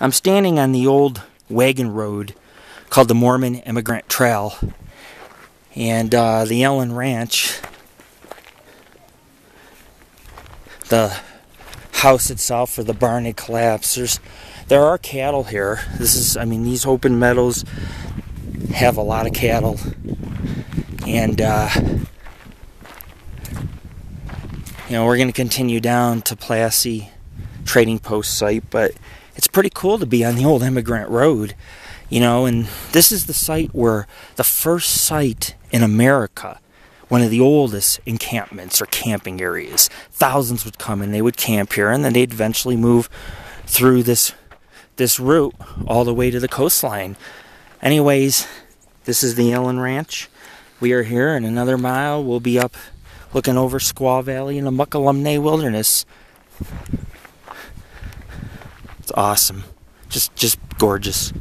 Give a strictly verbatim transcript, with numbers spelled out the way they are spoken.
I'm standing on the old wagon road called the Mormon Emigrant Trail, and uh, the Allen Ranch, the house itself or the barn had collapsed. There's, there are cattle here. This is, I mean, these open meadows have a lot of cattle, and uh, you know, we're going to continue down to Plasse Trading Post site, but it's pretty cool to be on the old Emigrant Road, you know, and this is the site where the first site in America, one of the oldest encampments or camping areas. Thousands would come and they would camp here, and then they'd eventually move through this, this route all the way to the coastline. Anyways, this is the Allen Ranch. We are here, in another mile we'll be up looking over Squaw Valley and the Mokelumne Wilderness. It's awesome. Just just gorgeous.